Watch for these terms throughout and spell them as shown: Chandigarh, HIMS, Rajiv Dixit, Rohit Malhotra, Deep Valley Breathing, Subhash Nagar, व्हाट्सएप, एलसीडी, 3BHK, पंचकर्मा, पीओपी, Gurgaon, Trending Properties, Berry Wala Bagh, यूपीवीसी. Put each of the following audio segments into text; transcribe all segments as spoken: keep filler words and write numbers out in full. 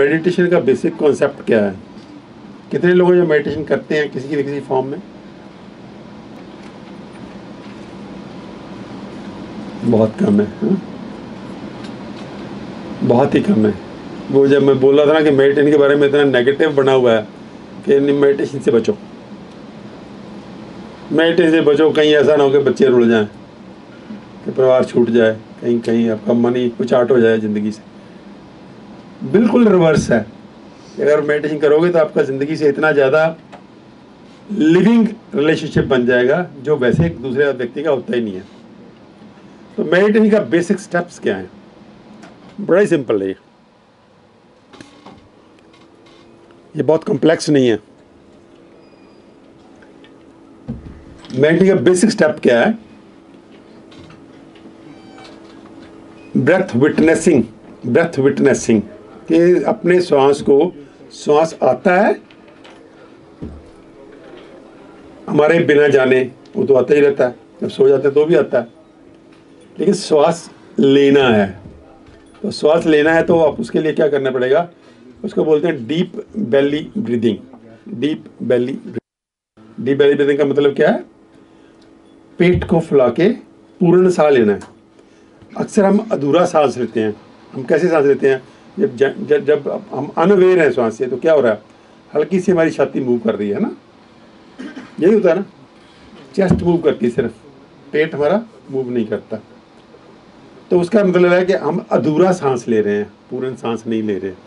Meditation का basic concept क्या है? कितने लोग जो मेडिटेशन करते हैं किसी किसी फॉर्म में? बहुत कम है, हा? बहुत ही कम है। वो जब मैं बोला था ना कि मेडिटेशन के बारे में इतना नेगेटिव बना हुआ है कि मेडिटेशन से बचो, मेडिटेशन से बचो, कहीं ऐसा ना हो कि बच्चे रुल जाएं, कि परिवार छूट जाए, कहीं कहीं आपका मन ही कुछ आट हो जाए ज़िंदगी से। बिल्कुल रिवर्स है। अगर मेडिटेशन करोगे तो आपका ज़िंदगी से इतना ज़्यादा लिविंग रिलेशनशिप बन जाएगा जो वैसे एक दूसरे व्यक्ति का होता ही नहीं है। तो मेडिटेशन का बेसिक स्टेप्स क्या है? बड़ा ही सिंपल है, ये ये बहुत कॉम्प्लेक्स नहीं है। मेडिटेशन का बेसिक स्टेप क्या है? Breath witnessing. ब्रेथ विटनेसिंग कि अपने श्वास को, श्वास आता है हमारे बिना जाने, वो तो आता ही रहता है, जब सो जाते हैं तो भी आता है, लेकिन श्वास लेना है, तो श्वास लेना है तो आप उसके लिए क्या करना पड़ेगा? उसको बोलते हैं deep valley breathing. Deep valley breathing deep valley breathing का मतलब क्या है? पेट को फुला के पूर्ण साह लेना है। अक्सर हम अधूरा सांस लेते हैं। हम कैसे सांस लेते हैं? जब जब जब हम अनअवेयर हैं सांस से, तो क्या हो रहा है? हल्की सी हमारी छाती मूव कर रही है ना, यही होता है ना, चेस्ट मूव करती है, सिर्फ पेट हमारा मूव नहीं करता। तो उसका मतलब है कि हम अधूरा सांस ले रहे हैं, पूर्ण सांस नहीं ले रहे हैं।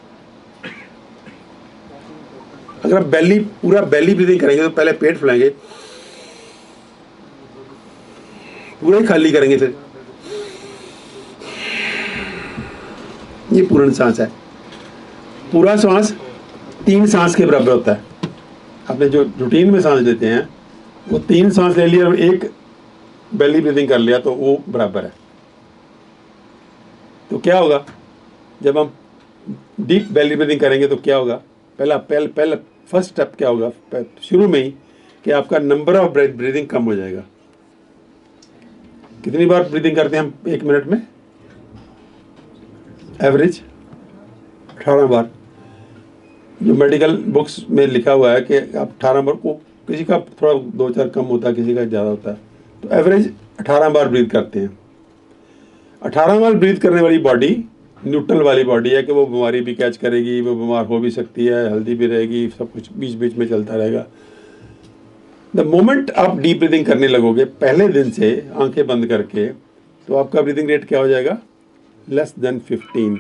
अगर आप बेली पूरा बेली ब्रीदिंग करेंगे तो पहले पेट फुलाएंगे, पूरा ही खाली करेंगे, फिर ये पूर्ण सांस है। पूरा सांस तीन सांस के बराबर होता है। अपने जो रूटीन में सांस लेते हैं वो तीन सांस ले लिया और एक बेली ब्रीदिंग कर लिया तो वो बराबर है। तो क्या होगा जब हम डीप बेली ब्रीदिंग करेंगे तो क्या होगा? पहला पहला पहला फर्स्ट स्टेप क्या होगा शुरू में ही कि आपका नंबर ऑफ ब्रीदिंग कम हो जाएगा। कितनी बार ब्रीदिंग करते हैं हम एक मिनट में? एवरेज अठारह बार। जो मेडिकल बुक्स में लिखा हुआ है कि आप अठारह बार को, किसी का थोड़ा दो चार कम होता है, किसी का ज़्यादा होता है, तो एवरेज अठारह बार ब्रीथ करते हैं। अठारह बार ब्रीथ करने वाली बॉडी न्यूट्रल वाली बॉडी है कि वो बीमारी भी कैच करेगी, वो बीमार हो भी सकती है, हेल्दी भी रहेगी, सब कुछ बीच बीच में चलता रहेगा। द मोमेंट आप डीप ब्रीदिंग करने लगोगे पहले दिन से आंखें बंद करके, तो आपका ब्रीदिंग रेट क्या हो जाएगा? Less than fifteen.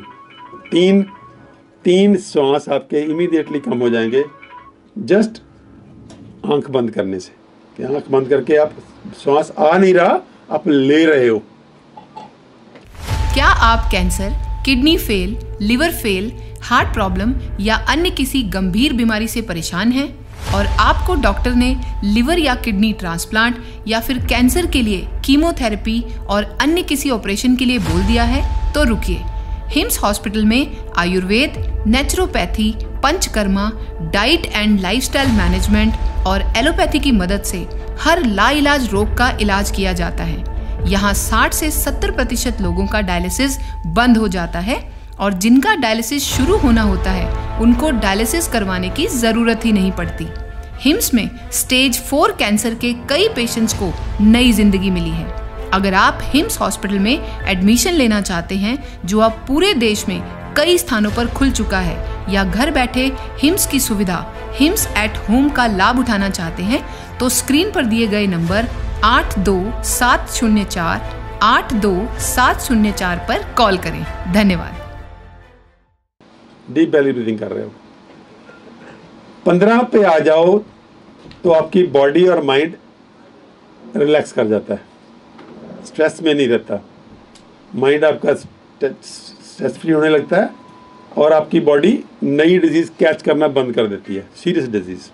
तीन तीन सांस आपके इमीडिएटली कम हो जाएंगे जस्ट आंख बंद करने से, कि आंख बंद करके आप सांस आ नहीं रहा, आप ले रहे हो। क्या आप cancer, kidney fail, liver fail, heart problem या अन्य किसी गंभीर बीमारी से परेशान हैं और आपको डॉक्टर ने लिवर या किडनी ट्रांसप्लांट या फिर कैंसर के लिए कीमोथेरेपी और अन्य किसी ऑपरेशन के लिए बोल दिया है, तो रुकिए। हिम्स हॉस्पिटल में Ayurveda, naturopathy, पंचकर्मा, diet and lifestyle management और एलोपैथी की मदद से हर लाइलाज रोग का इलाज किया जाता है। यहाँ साठ से सत्तर प्रतिशत लोगों का डायलिसिस बंद हो जाता है और जिनका डायलिसिस शुरू होना होता है उनको डायलिसिस करवाने की ज़रूरत ही नहीं पड़ती। हिम्स में स्टेज फोर कैंसर के कई पेशेंट्स को नई जिंदगी मिली है। अगर आप हिम्स हॉस्पिटल में एडमिशन लेना चाहते हैं, जो अब पूरे देश में कई स्थानों पर खुल चुका है, या घर बैठे हिम्स की सुविधा हिम्स एट होम का लाभ उठाना चाहते हैं, तो स्क्रीन पर दिए गए नंबर आठ दो सात शून्य चार आठ दो सात शून्य चार पर कॉल करें। धन्यवाद। डीप वैली ब्रीदिंग कर रहे हो, पंद्रह पे आ जाओ तो आपकी बॉडी और माइंड रिलैक्स कर जाता है, स्ट्रेस में नहीं रहता, माइंड आपका स्ट्रेस फ्री होने लगता है और आपकी बॉडी नई डिजीज़ कैच करना बंद कर देती है, सीरियस डिजीज़।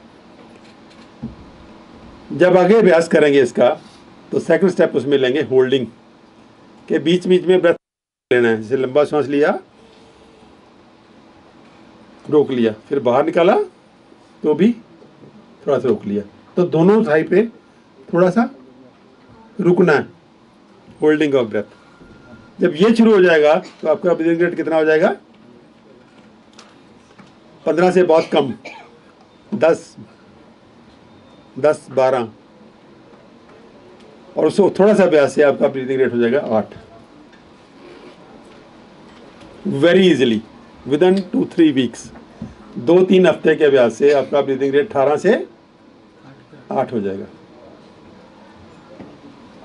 जब आगे अभ्यास करेंगे इसका तो सेकंड स्टेप उसमें लेंगे होल्डिंग, के बीच बीच में ब्रेथ लेना है। जैसे लंबा सांस लिया, रोक लिया, फिर बाहर निकाला तो भी थोड़ा सा रोक लिया, तो दोनों थाई पे थोड़ा सा रुकना है, होल्डिंग ऑफ ब्रेथ। जब ये शुरू हो जाएगा तो आपका ब्रीदिंग रेट कितना हो जाएगा? पंद्रह से बहुत कम, दस दस बारह, और उसको थोड़ा सा अभ्यास से आपका ब्रीदिंग रेट हो जाएगा आठ, very easily within two three weeks. दो तीन हफ्ते के अभ्यास से आपका ब्रीदिंग रेट अठारह से आठ हो जाएगा।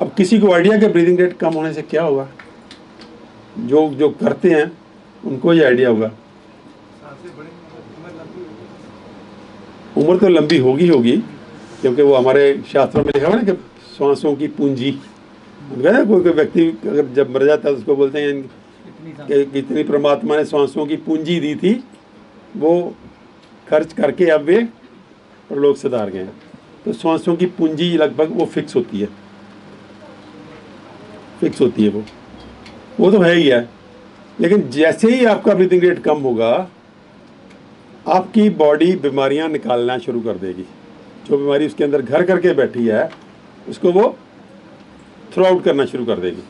अब किसी को आइडिया कि ब्रीदिंग रेट कम होने से क्या हुआ, जो जो करते हैं उनको ये आइडिया होगा। उम्र तो लंबी होगी होगी क्योंकि वो हमारे शास्त्रों में लिखा हुआ है ना कि सांसों की पूंजी। कोई कोई व्यक्ति अगर जब मर जाता है तो उसको बोलते हैं कि कितनी परमात्मा ने सांसों की पूंजी दी थी, वो खर्च करके अब वे लोग सुधार गए। तो सांसों की पूंजी लगभग वो फिक्स होती है, फिक्स होती है वो वो तो है ही है। लेकिन जैसे ही आपका ब्रीथिंग रेट कम होगा, आपकी बॉडी बीमारियां निकालना शुरू कर देगी। जो बीमारी उसके अंदर घर करके बैठी है उसको वो थ्रो आउट करना शुरू कर देगी।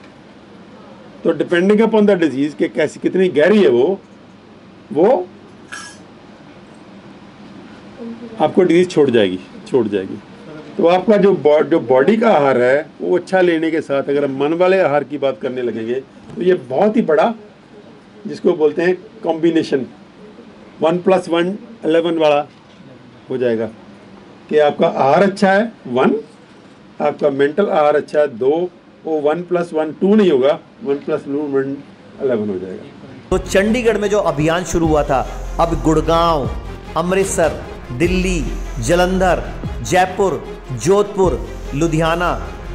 तो डिपेंडिंग अपॉन द डिजीज के कैसी कितनी गहरी है वो वो आपको डिजीज छोड़ जाएगी छोड़ जाएगी। तो आपका जो बॉ जो बॉडी का आहार है वो अच्छा लेने के साथ अगर मन वाले आहार की बात करने लगेंगे तो ये बहुत ही बड़ा, जिसको बोलते हैं combination, one plus one eleven वाला हो जाएगा कि आपका आहार अच्छा है वन, आपका मेंटल आहार अच्छा है दो, वो वन प्लस वन टू नहीं होगा, वन प्लस वन अलेवन हो जाएगा। तो चंडीगढ़ में जो अभियान शुरू हुआ था, अब गुड़गांव, अमृतसर, दिल्ली, जलंधर, जयपुर, जोधपुर, लुधियाना,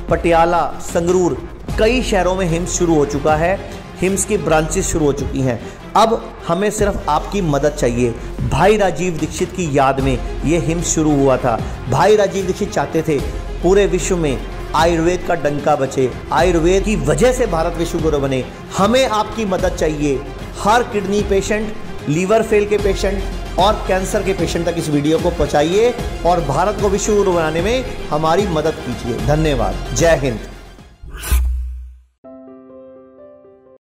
पटियाला, संगरूर, कई शहरों में हिम्स शुरू हो चुका है। हिम्स की ब्रांचेस शुरू हो चुकी हैं। अब हमें सिर्फ आपकी मदद चाहिए। भाई राजीव दीक्षित की याद में यह हिम्स शुरू हुआ था। भाई राजीव दीक्षित चाहते थे पूरे विश्व में आयुर्वेद का डंका बचे, आयुर्वेद की वजह से भारत विश्व गुरु बने। हमें आपकी मदद चाहिए। हर किडनी पेशेंट, लीवर फेल के पेशेंट और कैंसर के पेशेंट तक इस वीडियो को पहुँचाइए और भारत को विश्व गुरु बनाने में हमारी मदद कीजिए। धन्यवाद। जय हिंद।